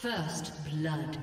First blood.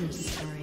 Killing spree.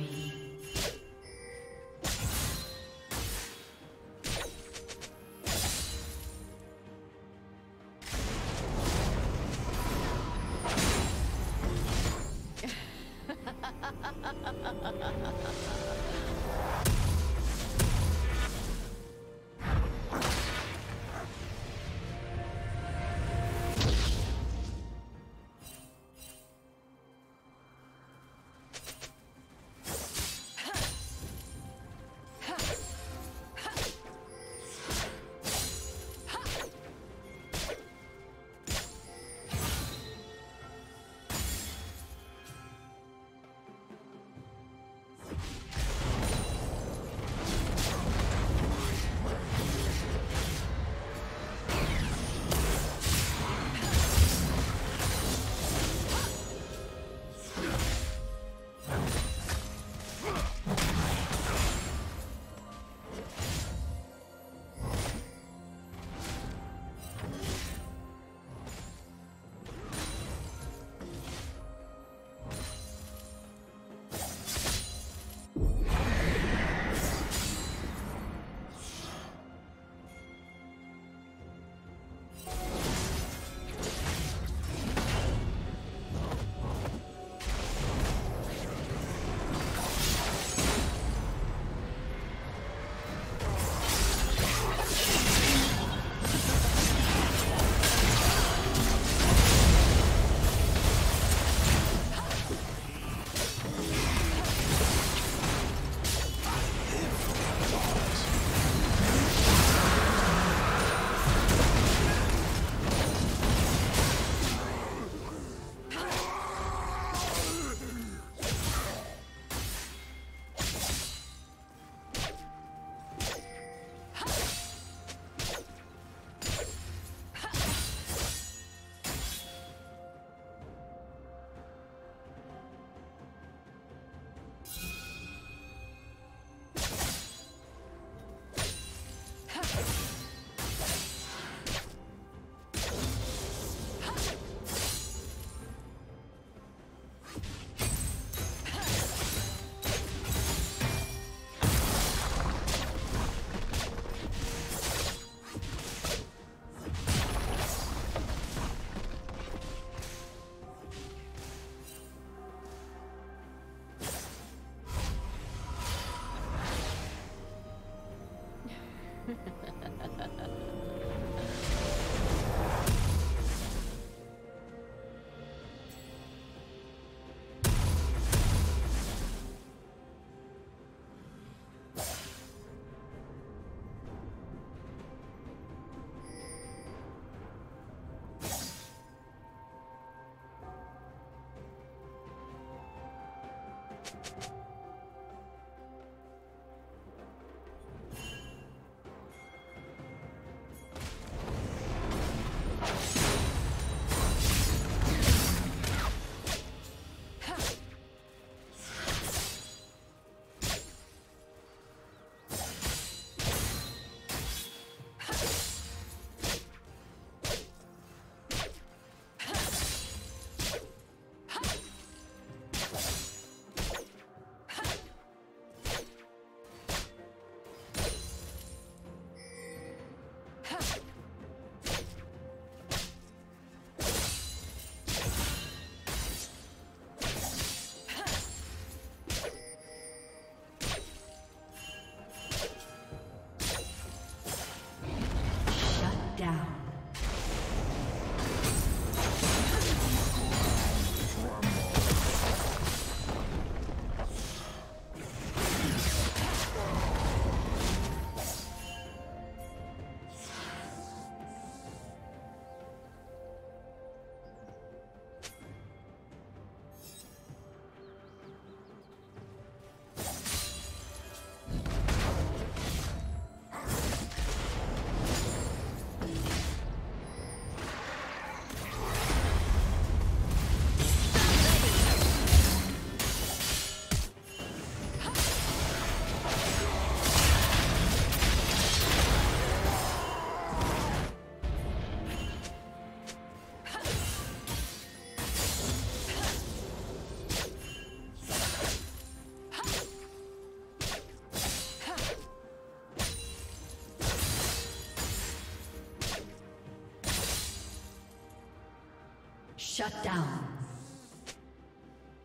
Shut down.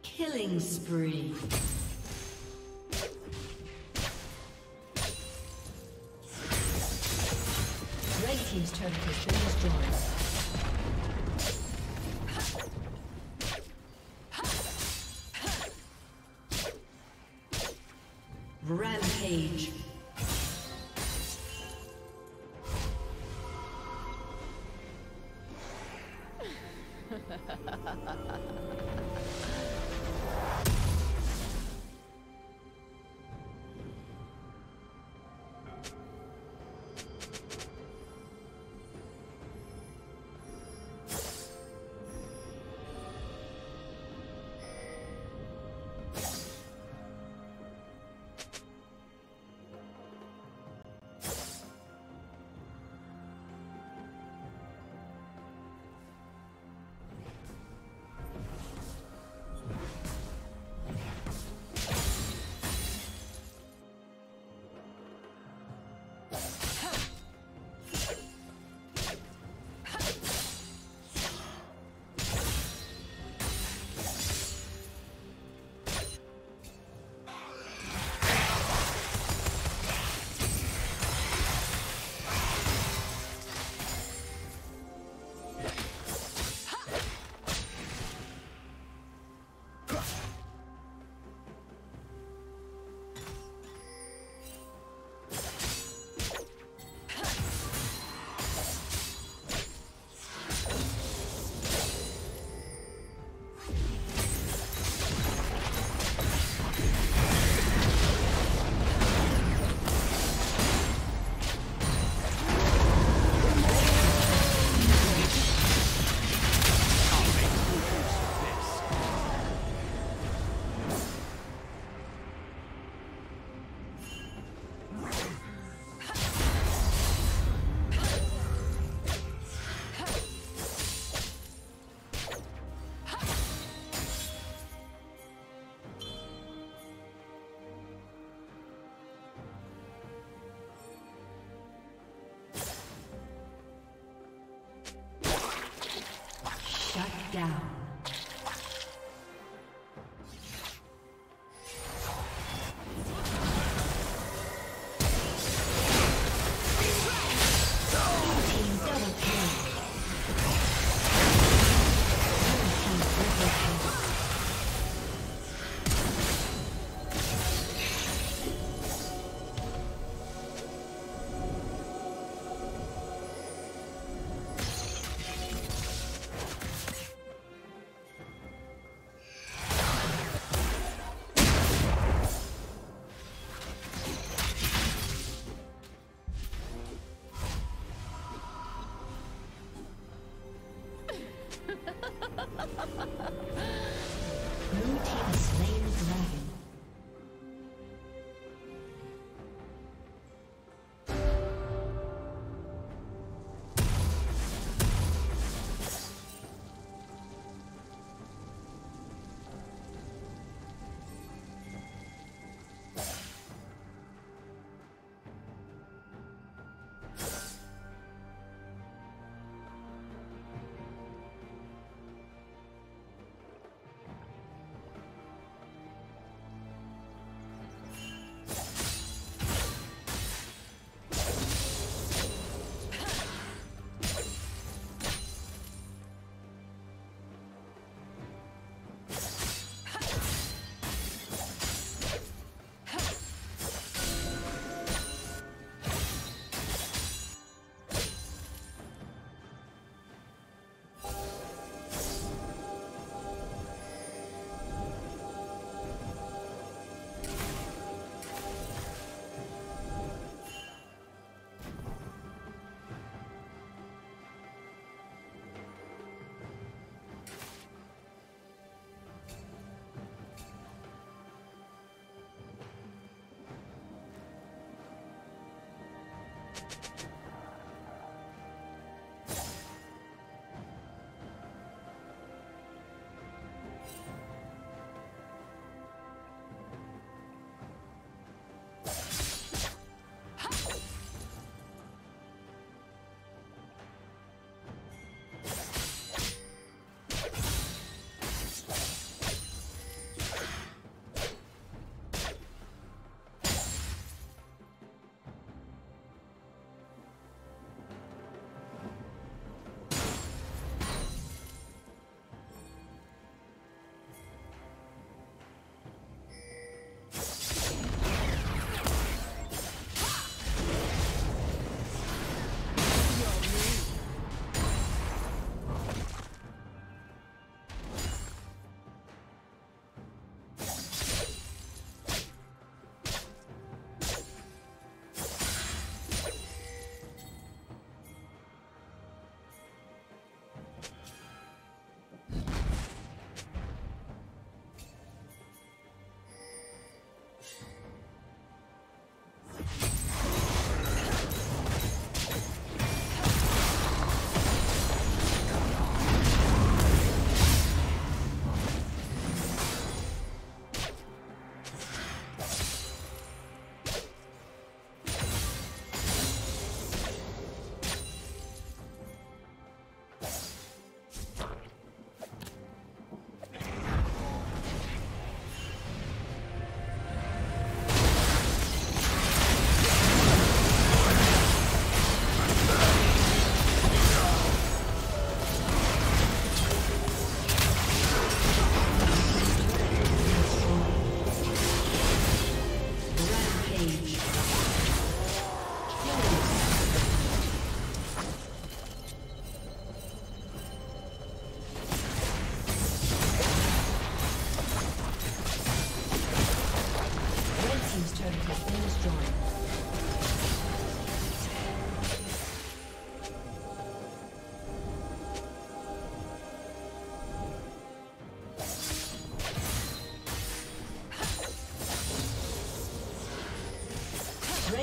Killing spree. Red team's turret has been destroyed. Rampage. Down.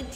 Red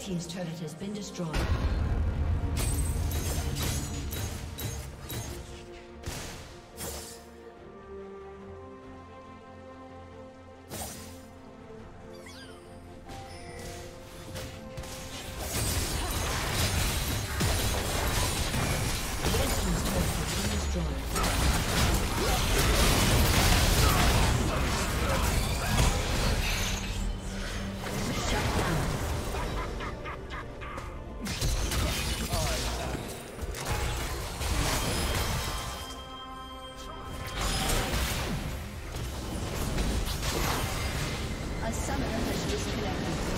Team's turret has been destroyed. A summoner has disconnected.